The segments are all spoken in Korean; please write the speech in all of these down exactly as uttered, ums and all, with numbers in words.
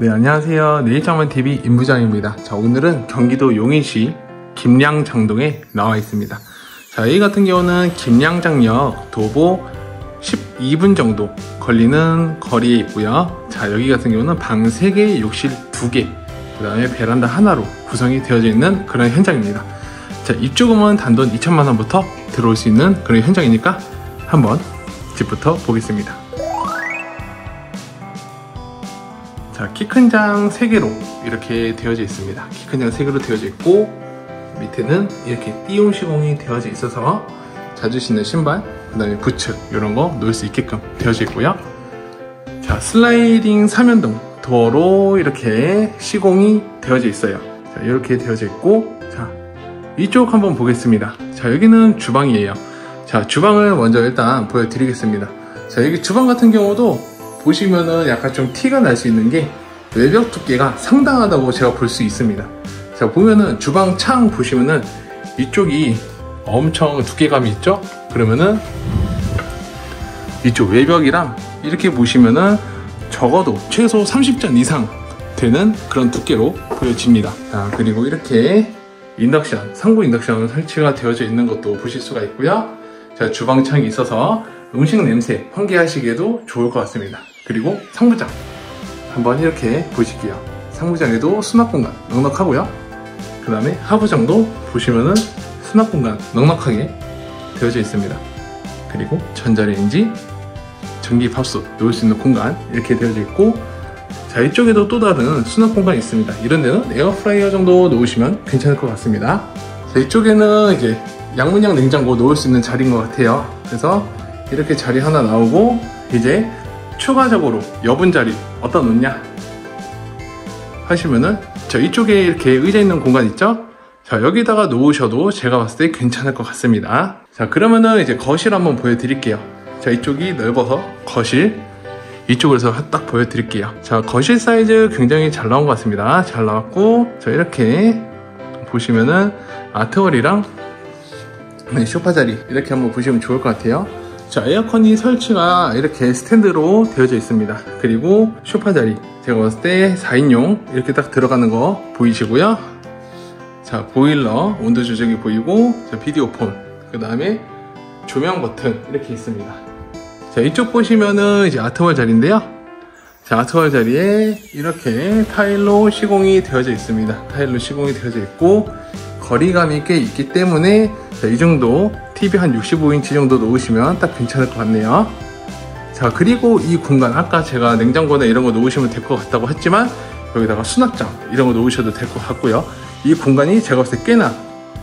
네, 안녕하세요. 내집장만티비 임부장입니다. 자, 오늘은 경기도 용인시 김량장동에 나와 있습니다. 자, 여기 같은 경우는 김량장역 도보 십이 분 정도 걸리는 거리에 있고요. 자, 여기 같은 경우는 방 세 개, 욕실 두 개, 그 다음에 베란다 하나로 구성이 되어져 있는 그런 현장입니다. 자, 입주금은 단돈 이천만 원부터 들어올 수 있는 그런 현장이니까 한번 집부터 보겠습니다. 자, 키 큰 장 세 개로 이렇게 되어져 있습니다. 키 큰 장 세 개로 되어져 있고, 밑에는 이렇게 띠용 시공이 되어져 있어서 자주 신는 신발, 그 다음에 부츠 이런 거 놓을 수 있게끔 되어져 있고요. 자, 슬라이딩 삼연동 도어로 이렇게 시공이 되어져 있어요. 자, 이렇게 되어져 있고, 자, 이쪽 한번 보겠습니다. 자, 여기는 주방이에요. 자, 주방을 먼저 일단 보여드리겠습니다. 자, 여기 주방 같은 경우도 보시면은 약간 좀 티가 날 수 있는 게 외벽 두께가 상당하다고 제가 볼 수 있습니다. 자, 보면은 주방 창 보시면은 이쪽이 엄청 두께감이 있죠? 그러면은 이쪽 외벽이랑 이렇게 보시면은 적어도 최소 삼십 전 이상 되는 그런 두께로 보여집니다. 자, 그리고 이렇게 인덕션, 상부 인덕션 설치가 되어져 있는 것도 보실 수가 있고요. 자, 주방 창이 있어서 음식 냄새 환기하시기에도 좋을 것 같습니다. 그리고 상부장 한번 이렇게 보실게요. 상부장에도 수납 공간 넉넉하고요. 그 다음에 하부장도 보시면은 수납 공간 넉넉하게 되어져 있습니다. 그리고 전자레인지, 전기밥솥 놓을 수 있는 공간 이렇게 되어져 있고, 자, 이쪽에도 또 다른 수납 공간이 있습니다. 이런 데는 에어프라이어 정도 놓으시면 괜찮을 것 같습니다. 자, 이쪽에는 이제 양문형 냉장고 놓을 수 있는 자리인 것 같아요. 그래서 이렇게 자리 하나 나오고, 이제 추가적으로 여분 자리 어디다 놓냐 하시면은 저 이쪽에 이렇게 의자 있는 공간 있죠? 자, 여기다가 놓으셔도 제가 봤을 때 괜찮을 것 같습니다. 자, 그러면은 이제 거실 한번 보여드릴게요. 자, 이쪽이 넓어서 거실 이쪽에서 딱 보여드릴게요. 자, 거실 사이즈 굉장히 잘 나온 것 같습니다. 잘 나왔고, 자, 이렇게 보시면은 아트월이랑 소파 자리 이렇게 한번 보시면 좋을 것 같아요. 자, 에어컨이 설치가 이렇게 스탠드로 되어져 있습니다. 그리고 소파 자리 제가 봤을 때 사 인용 이렇게 딱 들어가는 거 보이시고요. 자, 보일러 온도 조절이 보이고, 자, 비디오 폰, 그 다음에 조명 버튼 이렇게 있습니다. 자, 이쪽 보시면은 이제 아트월 자리인데요. 자, 아트월 자리에 이렇게 타일로 시공이 되어져 있습니다. 타일로 시공이 되어져 있고, 거리감이 꽤 있기 때문에, 자, 이 정도 티비 한 육십오 인치 정도 놓으시면 딱 괜찮을 것 같네요. 자, 그리고 이 공간 아까 제가 냉장고나 이런 거 놓으시면 될 것 같다고 했지만, 여기다가 수납장 이런 거 놓으셔도 될 것 같고요. 이 공간이 제가 봤을 때 꽤나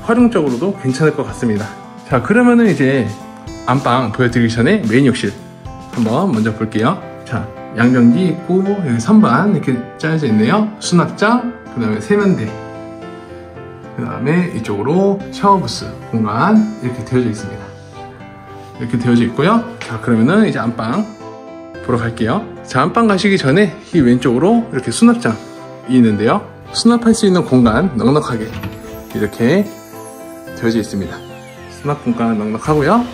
활용적으로도 괜찮을 것 같습니다. 자, 그러면은 이제 안방 보여드리기 전에 메인 욕실 한번 먼저 볼게요. 자, 양변기 있고, 여기 선반 이렇게 짜여져 있네요. 수납장, 그 다음에 세면대, 그 다음에 이쪽으로 샤워부스 공간 이렇게 되어져 있습니다. 이렇게 되어져 있고요. 자, 그러면은 이제 안방 보러 갈게요. 자, 안방 가시기 전에 이 왼쪽으로 이렇게 수납장이 있는데요. 수납할 수 있는 공간 넉넉하게 이렇게 되어져 있습니다. 수납 공간 넉넉하고요.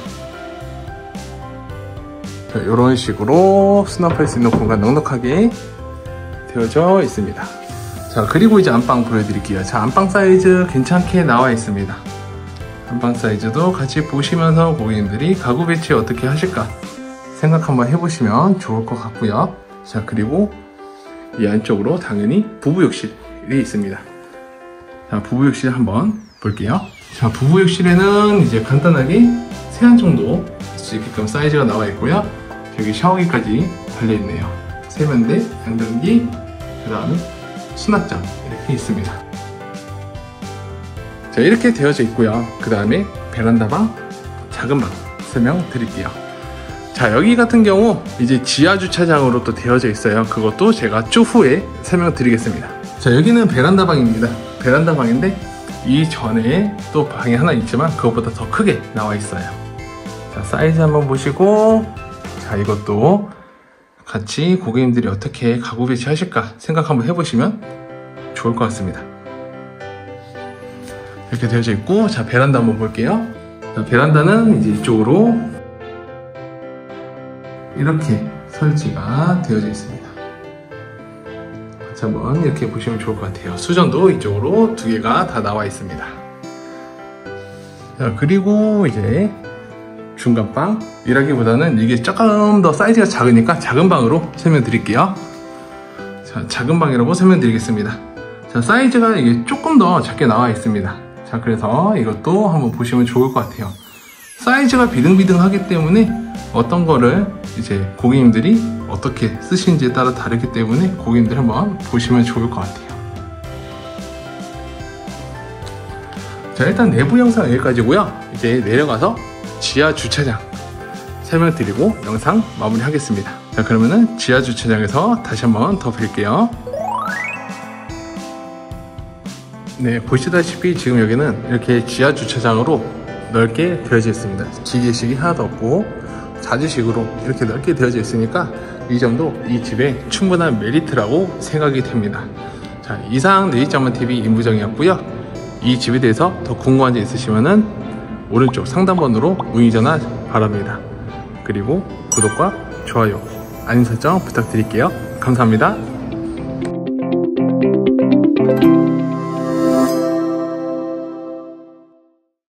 자, 이런 식으로 수납할 수 있는 공간 넉넉하게 되어져 있습니다. 자, 그리고 이제 안방 보여드릴게요. 자, 안방 사이즈 괜찮게 나와 있습니다. 안방 사이즈도 같이 보시면서 고객님들이 가구 배치 어떻게 하실까 생각 한번 해보시면 좋을 것 같고요. 자, 그리고 이 안쪽으로 당연히 부부 욕실이 있습니다. 자, 부부 욕실 한번 볼게요. 자, 부부 욕실에는 이제 간단하게 세 안 정도 쓸수 있게끔 사이즈가 나와 있고요. 여기 샤워기까지 달려있네요. 세면대, 양변기, 그 다음에 수납장 이렇게 있습니다. 자, 이렇게 되어져 있고요. 그 다음에 베란다 방, 작은 방 설명 드릴게요. 자, 여기 같은 경우 이제 지하 주차장으로 또 되어져 있어요. 그것도 제가 쭉 후에 설명 드리겠습니다. 자, 여기는 베란다 방입니다. 베란다 방인데 이 전에 또 방이 하나 있지만 그것보다 더 크게 나와 있어요. 자, 사이즈 한번 보시고, 자, 이것도 같이 고객님들이 어떻게 가구 배치 하실까 생각 한번 해보시면 좋을 것 같습니다. 이렇게 되어져 있고, 자, 베란다 한번 볼게요. 자, 베란다는 이제 이쪽으로 이렇게 설치가 되어져 있습니다. 그래서 한번 이렇게 보시면 좋을 것 같아요. 수전도 이쪽으로 두 개가 다 나와 있습니다. 자, 그리고 이제 중간 방, 이라기보다는 이게 조금 더 사이즈가 작으니까 작은 방으로 설명드릴게요. 자, 작은 방이라고 설명드리겠습니다. 자, 사이즈가 이게 조금 더 작게 나와 있습니다. 자, 그래서 이것도 한번 보시면 좋을 것 같아요. 사이즈가 비등비등하기 때문에 어떤 거를 이제 고객님들이 어떻게 쓰시는지에 따라 다르기 때문에 고객님들 한번 보시면 좋을 것 같아요. 자, 일단 내부 영상 여기까지고요. 이제 내려가서 지하 주차장 설명드리고 영상 마무리하겠습니다. 자, 그러면은 지하 주차장에서 다시 한번 더 뵐게요. 네, 보시다시피 지금 여기는 이렇게 지하 주차장으로 넓게 되어져 있습니다. 기계식이 하나도 없고 자주식으로 이렇게 넓게 되어져 있으니까 이 점도 이 집의 충분한 메리트라고 생각이 됩니다. 자, 이상 내집장만티비 임부정이었고요. 이 집에 대해서 더 궁금한 점 있으시면은 오른쪽 상단번호로 문의전화 바랍니다. 그리고 구독과 좋아요, 알림 설정 부탁드릴게요. 감사합니다.